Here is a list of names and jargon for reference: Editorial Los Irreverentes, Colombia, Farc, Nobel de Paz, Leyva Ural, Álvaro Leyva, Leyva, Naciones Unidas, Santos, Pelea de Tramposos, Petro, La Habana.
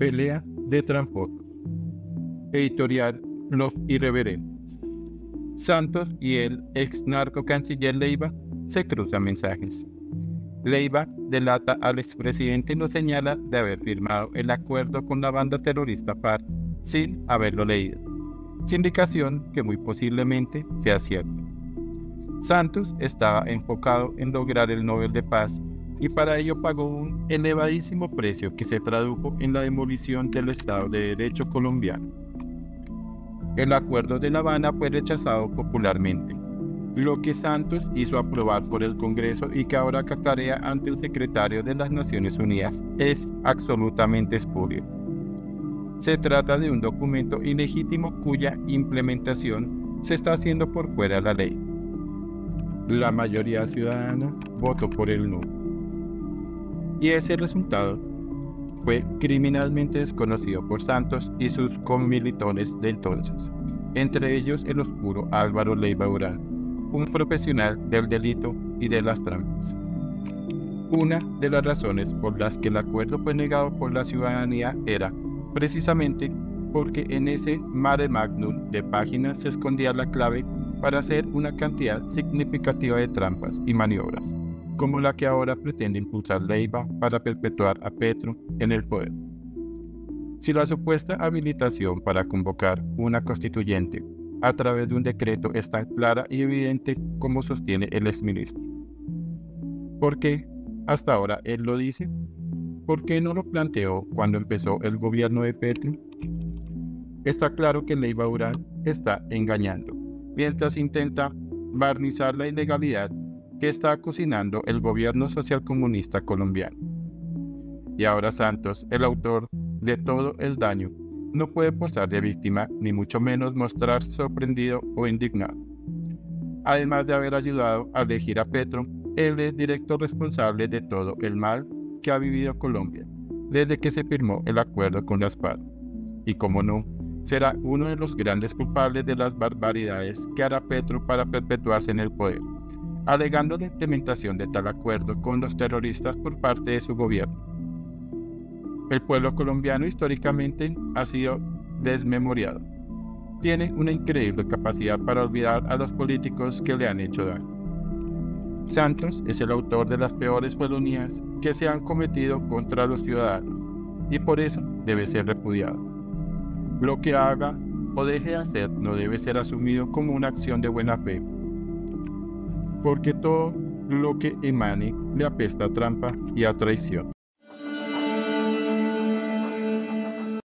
Pelea de Tramposos. Editorial Los Irreverentes. Santos y el ex narco canciller Leyva se cruzan mensajes. Leyva delata al expresidente y lo señala de haber firmado el acuerdo con la banda terrorista Farc sin haberlo leído. Sindicación que muy posiblemente sea cierta. Santos estaba enfocado en lograr el Nobel de Paz y para ello pagó un elevadísimo precio que se tradujo en la demolición del Estado de Derecho colombiano. El acuerdo de La Habana fue rechazado popularmente, lo que Santos hizo aprobar por el Congreso y que ahora cacarea ante el secretario de las Naciones Unidas es absolutamente espurio. Se trata de un documento ilegítimo cuya implementación se está haciendo por fuera de la ley. La mayoría ciudadana votó por el no. Y ese resultado fue criminalmente desconocido por Santos y sus conmilitones de entonces, entre ellos el oscuro Álvaro Leyva Ural, un profesional del delito y de las trampas. Una de las razones por las que el acuerdo fue negado por la ciudadanía era precisamente porque en ese mare magnum de páginas se escondía la clave para hacer una cantidad significativa de trampas y maniobras, como la que ahora pretende impulsar Leyva para perpetuar a Petro en el poder. Si la supuesta habilitación para convocar una constituyente a través de un decreto es tan clara y evidente como sostiene el exministro, ¿por qué hasta ahora él lo dice? ¿Por qué no lo planteó cuando empezó el gobierno de Petro? Está claro que Leyva Ural está engañando, mientras intenta barnizar la ilegalidad que está cocinando el gobierno socialcomunista colombiano. Y ahora Santos, el autor de todo el daño, no puede posar de víctima, ni mucho menos mostrar sorprendido o indignado. Además de haber ayudado a elegir a Petro, él es directo responsable de todo el mal que ha vivido Colombia desde que se firmó el acuerdo con las FARC. Y como no, será uno de los grandes culpables de las barbaridades que hará Petro para perpetuarse en el poder, alegando la implementación de tal acuerdo con los terroristas por parte de su gobierno. El pueblo colombiano históricamente ha sido desmemoriado. Tiene una increíble capacidad para olvidar a los políticos que le han hecho daño. Santos es el autor de las peores felonías que se han cometido contra los ciudadanos y por eso debe ser repudiado. Lo que haga o deje de hacer no debe ser asumido como una acción de buena fe, porque todo lo que emane le apesta a trampa y a traición.